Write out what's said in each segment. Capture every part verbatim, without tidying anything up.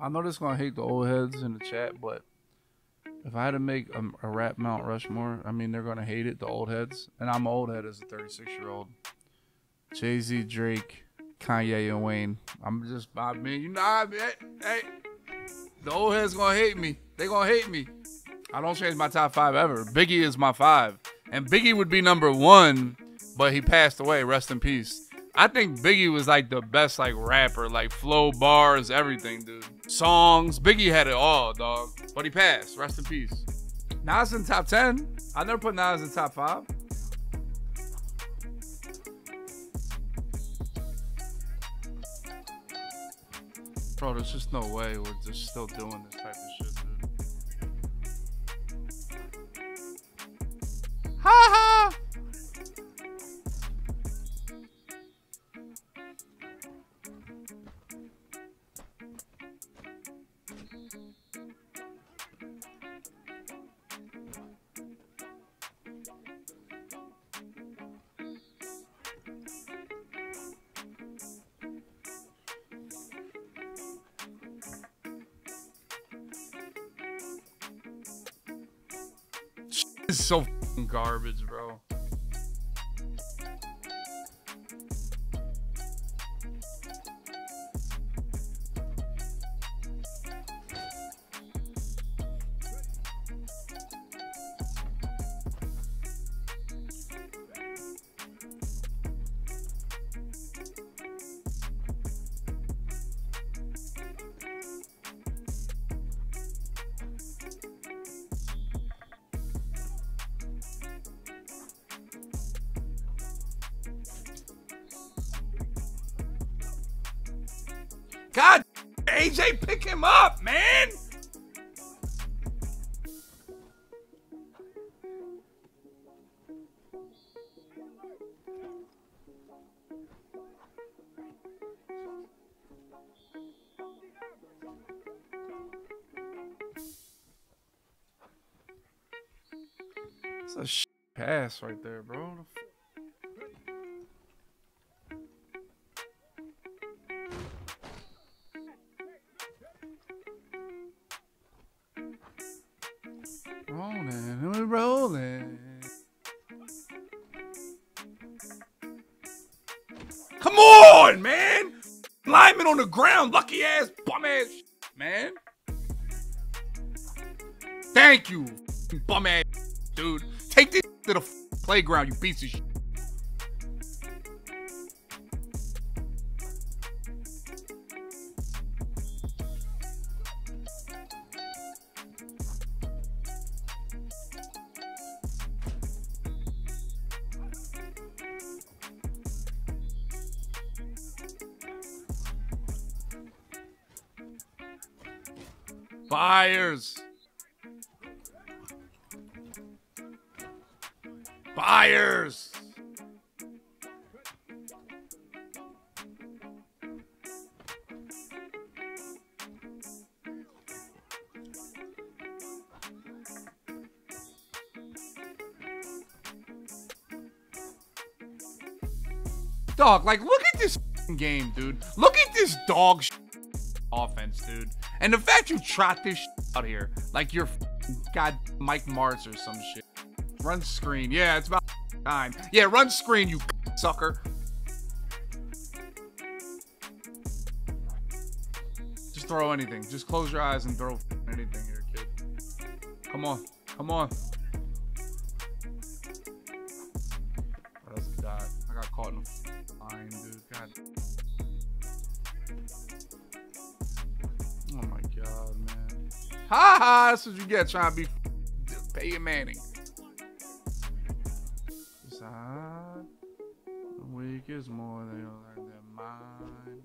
I know this gonna hate the old heads in the chat, but if I had to make a, a rap Mount Rushmore, I mean, they're gonna hate it, the old heads, and I'm an old head as a thirty-six year old. Jay-Z, Drake, Kanye, and Wayne. I'm just, I mean, you know, I mean, hey, the old heads gonna hate me. They gonna hate me. I don't change my top five ever. Biggie is my five, and Biggie would be number one, but he passed away. Rest in peace. I think Biggie was like the best like rapper, like flow, bars, everything, dude. Songs, Biggie had it all, dog. But he passed, rest in peace. Nas in top ten. I never put Nas in top five. Bro, there's just no way we're just still doing this type of shit, dude. Ha ha! This is so f***ing garbage, bro. God, A J, pick him up, man. It's a shit pass right there, bro. Rolling, we're rolling. Come on, man! Lineman on the ground, lucky ass, bum ass, man. Thank you, bum ass, dude. Take this to the playground, you piece of shit. Buyers. Buyers. Dog, like, look at this game, dude. Look at this dog offense, dude. And the fact you trot this shit out here, like you're God Mike Mars or some shit. Run screen. Yeah, it's about time. Yeah, run screen, you sucker. Just throw anything. Just close your eyes and throw anything here, kid. Come on. Come on. That was a dot. I got caught in a line, dude. God. Oh my God, man. Ha ha, that's what you get trying to be Peyton Manning. Side. The weak is more than their mind.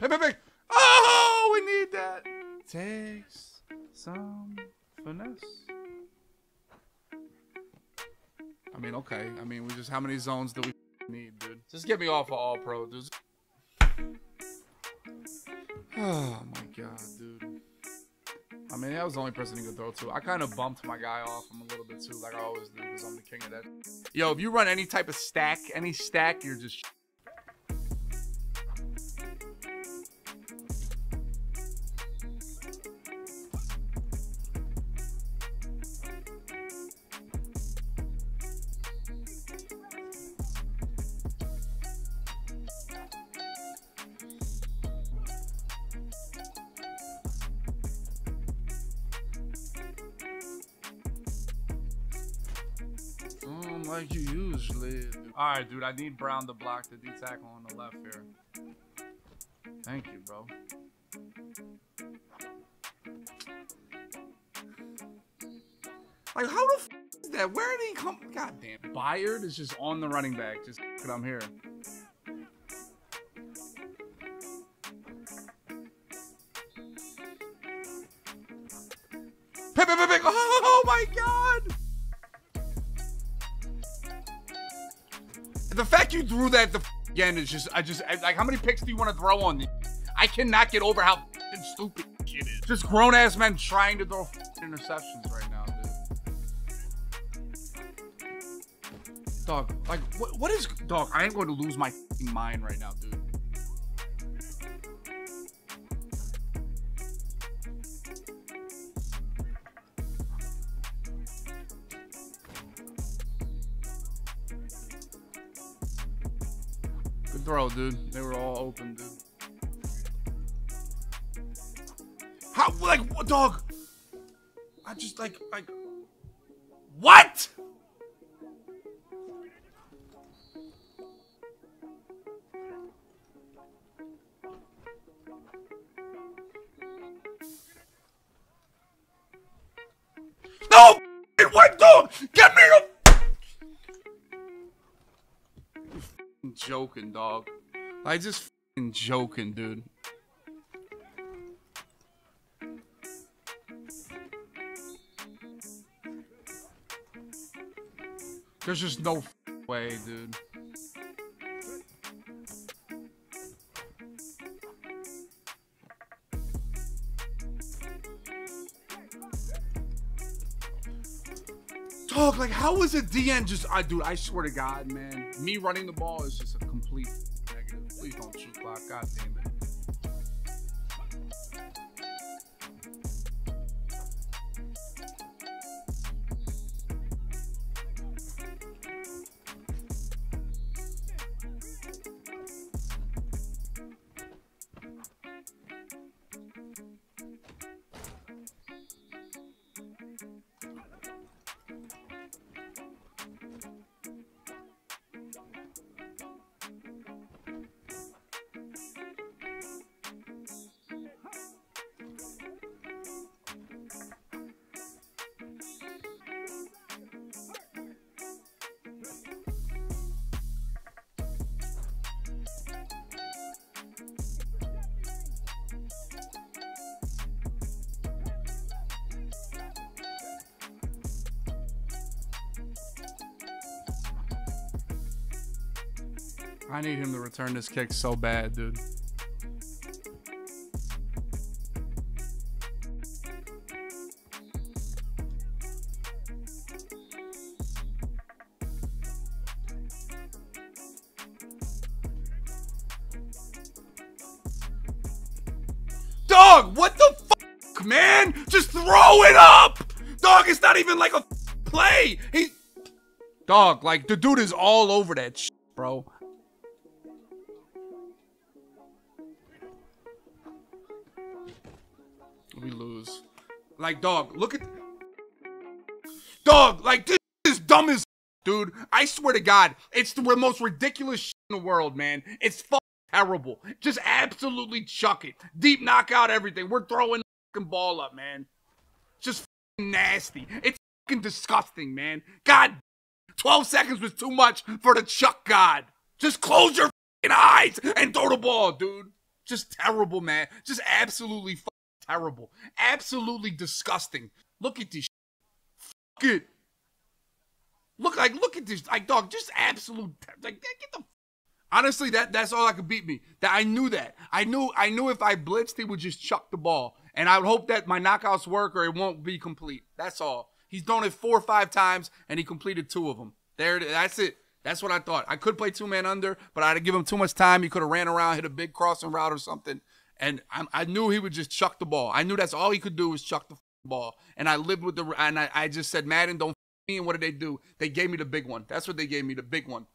Hey, hey, hey. Oh, we need that. Takes some finesse. I mean, okay. I mean, we just, how many zones do we need, dude? Just get me off of all pro, dude. Oh my God, dude. I mean, that was the only person he could throw to. I kind of bumped my guy off him a little bit too, like I always do, because I'm the king of that. Yo, if you run any type of stack, any stack, you're just... like you usually do. All right, dude, I need Brown to block the D tackle on the left here. Thank you, bro. Like, how the f is that? Where did he come? God damn. Byard is just on the running back. Just because I'm here. Pick, pick, pick, pick. Oh my God. The fact you threw that the f again is just, I just, I, like, how many picks do you want to throw on these? I cannot get over how f stupid shit is. Just grown ass men trying to throw f interceptions right now, dude. Dog, like, what, what is, dog, I ain't going to lose my f mind right now, dude. Throw, dude. They were all open, dude. How, like, what, dog? I just, like, like, what? No, what, dog? Get me the... joking, dog. Like, just f***ing joking, dude. There's just no f***ing way, dude. Dog, like, how is a D N just... I, dude, I swear to God, man. Me running the ball is just a complete negative. Please don't shoot clock. God damn it. I need him to return this kick so bad, dude. Dog, what the fuck, man? Just throw it up! Dog, it's not even like a play! He... Dog, like, the dude is all over that shit, bro. We lose. Like, dog, look at... Dog, like, this is dumb as dude. I swear to God, it's the most ridiculous shit in the world, man. It's fucking terrible. Just absolutely chuck it. Deep knockout, everything. We're throwing the fucking ball up, man. Just fucking nasty. It's fucking disgusting, man. God, twelve seconds was too much for the chuck god. Just close your fucking eyes and throw the ball, dude. Just terrible, man. Just absolutely fucking terrible. Absolutely disgusting. Look at this. Fuck it. Look, like, look at this. Like, dog, just absolute. Like, get the. Honestly, that that's all that could beat me. That I knew that. I knew I knew if I blitzed, he would just chuck the ball. And I would hope that my knockouts work or it won't be complete. That's all. He's done it four or five times, and he completed two of them. There, that's it. That's what I thought. I could play two-man under, but I'd give him too much time. He could have ran around, hit a big crossing route or something. And I, I knew he would just chuck the ball. I knew that's all he could do was chuck the ball. And I lived with the – and I, I just said, Madden, don't f me. And what did they do? They gave me the big one. That's what they gave me, the big one.